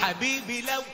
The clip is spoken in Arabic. حبيبي لو